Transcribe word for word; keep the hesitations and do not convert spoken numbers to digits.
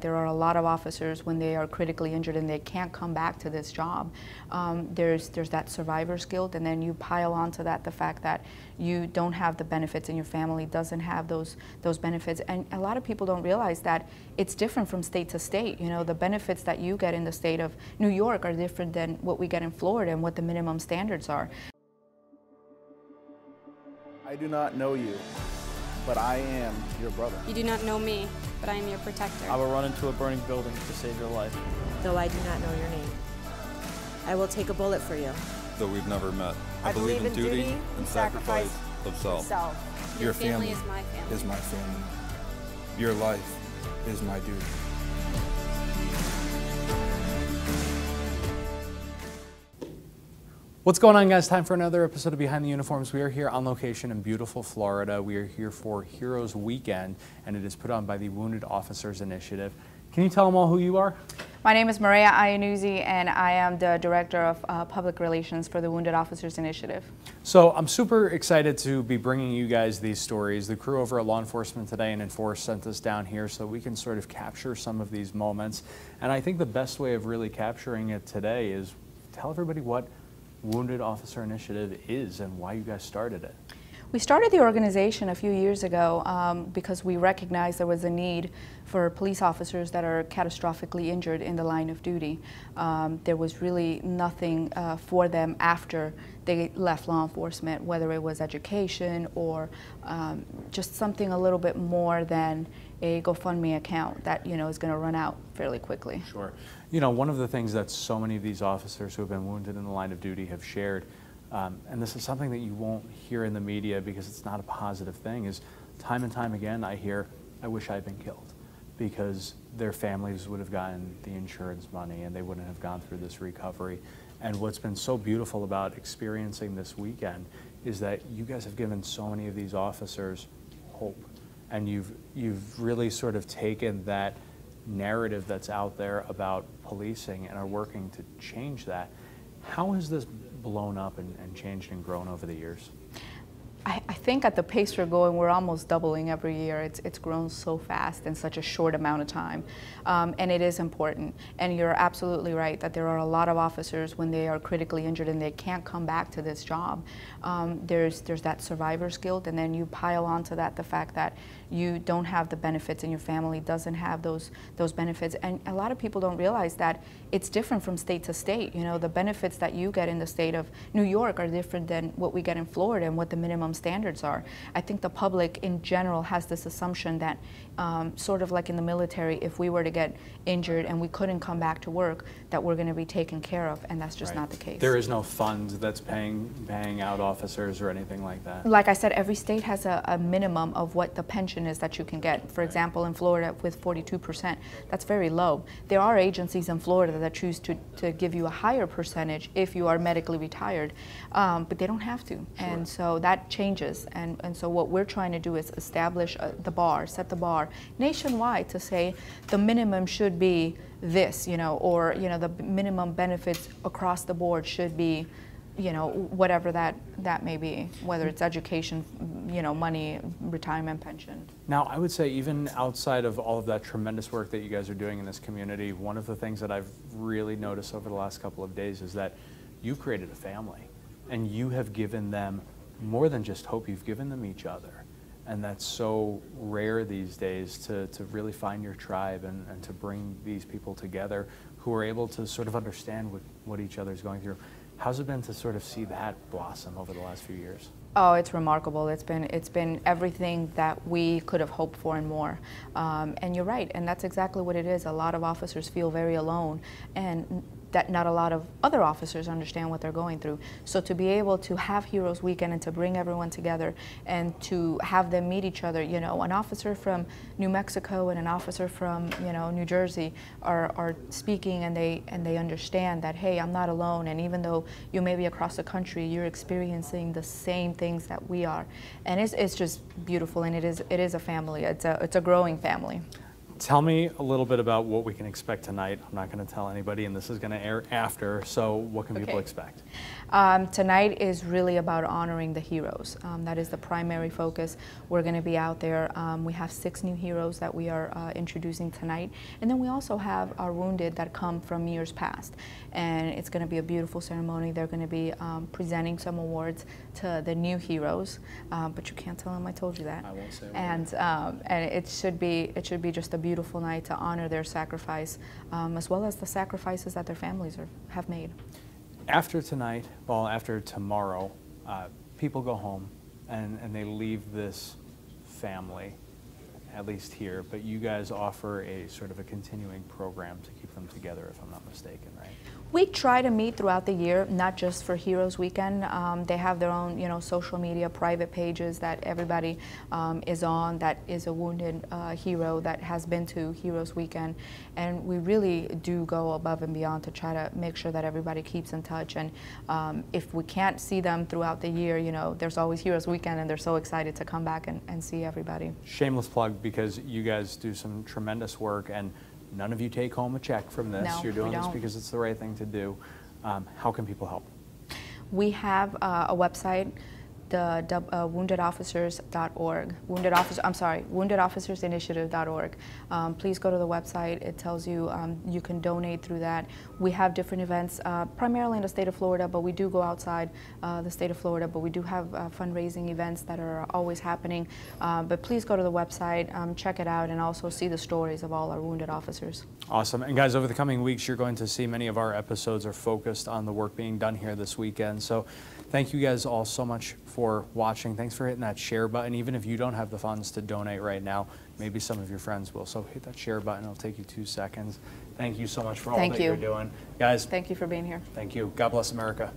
There are a lot of officers when they are critically injured and they can't come back to this job. Um, there's, there's that survivor's guilt, and then you pile onto that the fact that you don't have the benefits and your family doesn't have those, those benefits. And a lot of people don't realize that it's different from state to state. You know, the benefits that you get in the state of New York are different than what we get in Florida and what the minimum standards are. I do not know you, but I am your brother. You do not know me, but I am your protector. I will run into a burning building to save your life. Though I do not know your name, I will take a bullet for you. Though we've never met, I, I believe, believe in duty, duty and sacrifice, sacrifice of self. self. Your, your family, family, is, my family. is my family. Your life is my duty. What's going on, guys? Time for another episode of Behind the Uniforms. We are here on location in beautiful Florida. We are here for Heroes Weekend, and it is put on by the Wounded Officers Initiative. Can you tell them all who you are? My name is Mareya Ianuzzi, and I am the Director of uh, Public Relations for the Wounded Officers Initiative. So I'm super excited to be bringing you guys these stories. The crew over at Law Enforcement Today and Enforce sent us down here so we can sort of capture some of these moments. And I think the best way of really capturing it today is tell everybody what Wounded Officer Initiative is and why you guys started it. We started the organization a few years ago um, because we recognized there was a need for police officers that are catastrophically injured in the line of duty. Um, there was really nothing uh, for them after they left law enforcement, whether it was education or um, just something a little bit more than a GoFundMe account that, you know, is going to run out fairly quickly. Sure. You know, one of the things that so many of these officers who have been wounded in the line of duty have shared, um, and this is something that you won't hear in the media because it's not a positive thing, is time and time again I hear, I wish I had been killed because their families would have gotten the insurance money and they wouldn't have gone through this recovery. And what's been so beautiful about experiencing this weekend is that you guys have given so many of these officers hope. And you've, you've really sort of taken that narrative that's out there about policing and are working to change that. How has this blown up and, and changed and grown over the years? I, I think at the pace we're going, we're almost doubling every year. It's, it's grown so fast in such a short amount of time. Um, and it is important. And you're absolutely right that there are a lot of officers when they are critically injured and they can't come back to this job. Um, there's, there's that survivor's guilt, and then you pile onto that the fact that you don't have the benefits and your family doesn't have those, those benefits. And a lot of people don't realize that it's different from state to state. You know, the benefits that you get in the state of New York are different than what we get in Florida and what the minimum standards are. I think the public in general has this assumption that um, sort of like in the military, if we were to get injured and we couldn't come back to work, that we're going to be taken care of, and that's just right. Not the case. There is no fund that's paying, paying out officers or anything like that. Like I said, every state has a, a minimum of what the pension is that you can get. For example, in Florida with forty-two percent, that's very low. There are agencies in Florida that choose to, to give you a higher percentage if you are medically retired, um, but they don't have to. Sure. And so that changes, and, and so what we're trying to do is establish uh, the bar, set the bar nationwide to say the minimum should be this, you know, or, you know, the minimum benefits across the board should be, you know, whatever that, that may be, whether it's education, you know, money, retirement, pension. Now, I would say even outside of all of that tremendous work that you guys are doing in this community, one of the things that I've really noticed over the last couple of days is that you've created a family, and you have given them more than just hope, you've given them each other. And that's so rare these days to, to really find your tribe and, and to bring these people together who are able to sort of understand what, what each other's going through. How's it been to sort of see that blossom over the last few years? Oh, it's remarkable. It's been, it's been everything that we could have hoped for and more. Um, and you're right, and that's exactly what it is. A lot of officers feel very alone, and that not a lot of other officers understand what they're going through. So to be able to have Heroes Weekend and to bring everyone together and to have them meet each other, you know, an officer from New Mexico and an officer from, you know, New Jersey are, are speaking, and they, and they understand that, hey, I'm not alone, and even though you may be across the country, you're experiencing the same things that we are. And it's, it's just beautiful, and it is, it is a family. It's a, it's a growing family. Tell me a little bit about what we can expect tonight. I'm not going to tell anybody, and this is going to air after, so what can okay. people expect? Um, tonight is really about honoring the heroes. Um, that is the primary focus. We're going to be out there. Um, we have six new heroes that we are uh, introducing tonight, and then we also have our wounded that come from years past, and it's going to be a beautiful ceremony. They're going to be um, presenting some awards to the new heroes, um, but you can't tell them I told you that. I won't say a word. And, um, and it should be, it should be just a beautiful beautiful night to honor their sacrifice, um, as well as the sacrifices that their families are, have made. After tonight, well, after tomorrow, uh, people go home and, and they leave this family, at least here, but you guys offer a sort of a continuing program to keep them together, if I'm not mistaken, right? We try to meet throughout the year, not just for Heroes Weekend. Um, they have their own, you know, social media, private pages that everybody um, is on that is a wounded uh, hero that has been to Heroes Weekend. And we really do go above and beyond to try to make sure that everybody keeps in touch. And um, if we can't see them throughout the year, you know, there's always Heroes Weekend, and they're so excited to come back and, and see everybody. Shameless plug, because you guys do some tremendous work, and none of you take home a check from this. No, you're doing this because it's the right thing to do. Um, how can people help? We have uh, a website, the uh, wounded officers dot org. Wounded officer, I'm sorry, wounded officers initiative dot org. Um, please go to the website. It tells you um, you can donate through that. We have different events, uh, primarily in the state of Florida, but we do go outside uh, the state of Florida. But we do have uh, fundraising events that are always happening. Uh, but please go to the website, um, check it out, and also see the stories of all our wounded officers. Awesome. And guys, over the coming weeks, you're going to see many of our episodes are focused on the work being done here this weekend. So thank you guys all so much for watching. Thanks for hitting that share button. Even if you don't have the funds to donate right now, maybe some of your friends will. So hit that share button. It'll take you two seconds. Thank you so much for all that you're doing. Guys, thank you for being here. Thank you. God bless America.